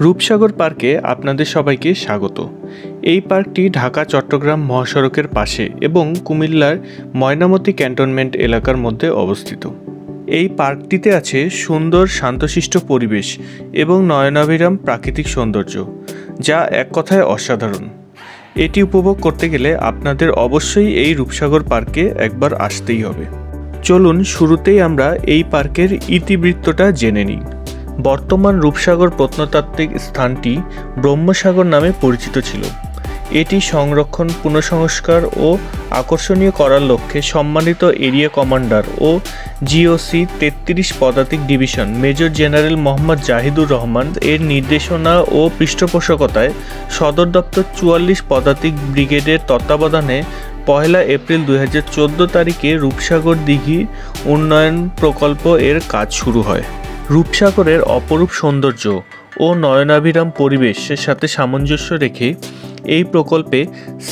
रूपसागर पार्के आपनादेर सबाइके स्वागत। এই পার্কটি ঢাকা চট্টগ্রাম মহাসড়কের পাশে এবং কুমিল্লার ময়নামতি ক্যান্টনমেন্ট এলাকার মধ্যে অবস্থিত। এই পার্কটিতে আছে সুন্দর শান্তশিষ্ট পরিবেশ এবং নয়নাভিরাম প্রাকৃতিক সৌন্দর্য, যা এক কথায় অসাধারণ। এটি উপভোগ করতে গেলে আপনাদের অবশ্যই এই রূপসাগর পার্কে একবার আসতেই হবে। চলুন শুরুতেই আমরা এই পার্কের ইতিবৃত্তটা জেনে নিই। বর্তমান রূপসাগর প্রত্নতাত্ত্বিক স্থানটি ব্রহ্মসাগর নামে পরিচিত ছিল। এটি সংরক্ষণ, পুনঃসংস্কার ও আকর্ষণীয় করার লক্ষ্যে সম্মানিত এরিয়া কমান্ডার ও জিওসি ৩৩ পদাতিক division major general Mohammad Jahidur Rahman এর নির্দেশনা ও পৃষ্ঠপোষকতায় সদর দপ্তর ৪৪ পদাতিক ব্রিগেডের তত্ত্বাবধানে ১লা এপ্রিল ২০১৪ তারিখে রূপসাগর দিঘি উন্নয়ন প্রকল্প এর কাজ শুরু হয়। রূপসাগরের অপরূপ সৌন্দর্য ও নয়নাভিরাম পরিবেশের সাথে সামঞ্জস্য রেখে এই প্রকল্পে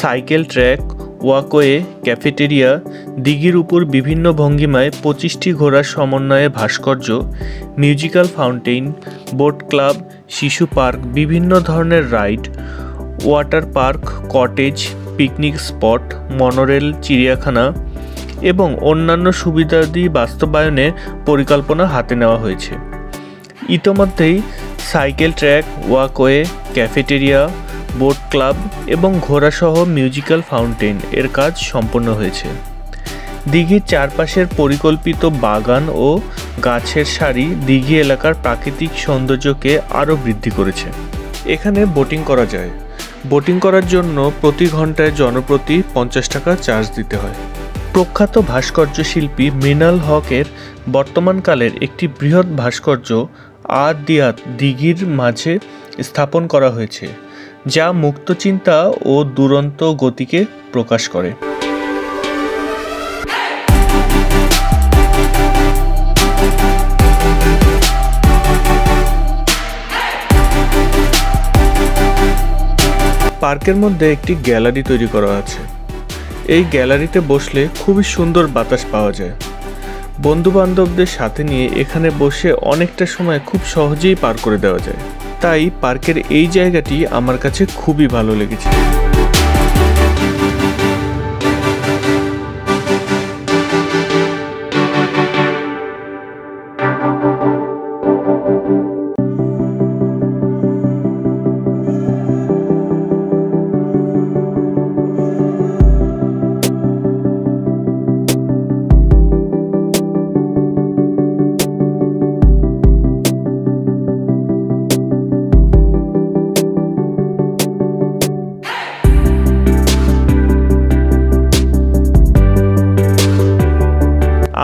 সাইকেল ট্র্যাক, ওয়াকওয়ে, ক্যাফেটেরিয়া, দিঘির উপর বিভিন্ন ভঙ্গিমায় ২৫টি ঘোড়ার সমন্বয়ে ভাস্কর্য, মিউজিক্যাল ফাউন্টেইন, বোট ক্লাব, শিশু পার্ক, বিভিন্ন ধরনের ride, water park, cottage, picnic spot, monorail, চিড়িয়াখানা এবং অন্যান্য সুবিধাদি বাস্তবায়নের পরিকল্পনা হাতে নেওয়া হয়েছে। ইতোমধ্যেই cycle track, walkway, cafeteria, boat club এবং ঘোড়াসহ মিউজিক্যাল ফাউন্টেন এর কাজ সম্পন্ন হয়েছে। দিঘির চারপাশের পরিকল্পিত বাগান ও গাছের সারি দিঘি এলাকার প্রাকৃতিক সৌন্দর্যকে আরও বৃদ্ধি করেছে। এখানে বোটিং করা যায়। বোটিং করার জন্য প্রতি ঘন্টায় জনপ্রতি ৫০ টাকা চার্জ দিতে হয়। প্রখ্যাত ভাস্কর্য শিল্পী মৃণাল হকের বর্তমানকালের একটি বৃহৎ ভাস্কর্য আদিয়াত দিঘির মাঝে স্থাপন করা হয়েছে, যা মুক্তচিন্তা ও দুরন্ত গতিকে প্রকাশ করে। পার্কের মধ্যে একটি গ্যালারি তৈরি করা আছে। এই গ্যালারিতে বসলে খুবই সুন্দর বাতাস পাওয়া যায়। বন্ধুবান্ধবদের সাথে নিয়ে এখানে বসে অনেকটা সময় খুব সহজেই পার করে দেওয়া যায়। তাই পার্কের এই জায়গাটি আমার কাছে খুবই ভালো লেগেছে।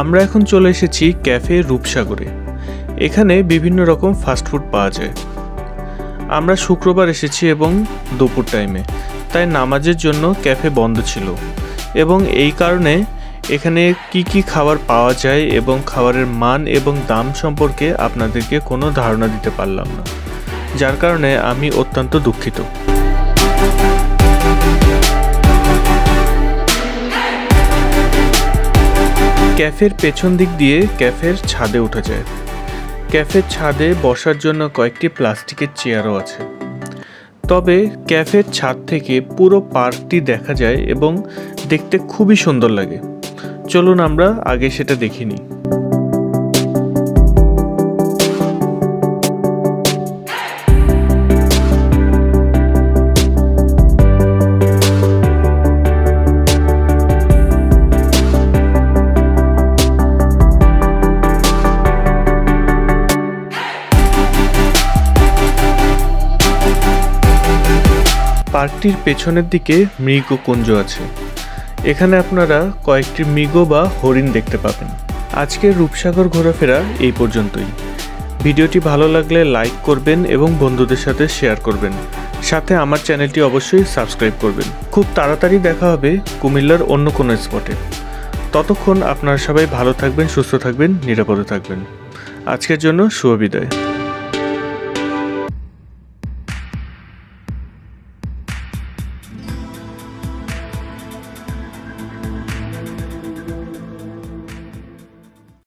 আমরা এখন চলে এসেছি ক্যাফে রূপসাগরে। এখানে বিভিন্ন রকম ফাস্টফুড পাওয়া যায়। আমরা শুক্রবার এসেছি এবং দুপুর টাইমে, তাই নামাজের জন্য ক্যাফে বন্ধ ছিল এবং এই কারণে এখানে কি খাবার পাওয়া যায় এবং খাবারের মান এবং দাম সম্পর্কে আপনাদেরকে কোনো ধারণা দিতে পারলাম না, যার কারণে আমি অত্যন্ত দুঃখিত। ক্যাফের পেছন দিক দিয়ে ক্যাফের ছাদে উঠা যায়। ক্যাফের ছাদে বসার জন্য কয়েকটি প্লাস্টিকের চেয়ারও আছে। তবে ক্যাফের ছাদ থেকে পুরো পার্কটি দেখা যায় এবং দেখতে খুবই সুন্দর লাগে। চলুন আমরা আগে সেটা দেখে নিই। পার্কটির পেছনের দিকে মৃগকুঞ্জ আছে। এখানে আপনারা কয়েকটি মৃগ বা হরিণ দেখতে পাবেন। আজকের রূপসাগর ঘোরাফেরা এই পর্যন্তই। ভিডিওটি ভালো লাগলে লাইক করবেন এবং বন্ধুদের সাথে শেয়ার করবেন। সাথে আমার চ্যানেলটি অবশ্যই সাবস্ক্রাইব করবেন। খুব তাড়াতাড়ি দেখা হবে কুমিল্লার অন্য কোনো স্পটে। ততক্ষণ আপনারা সবাই ভালো থাকবেন, সুস্থ থাকবেন, নিরাপদে থাকবেন। আজকের জন্য শুভ বিদায়।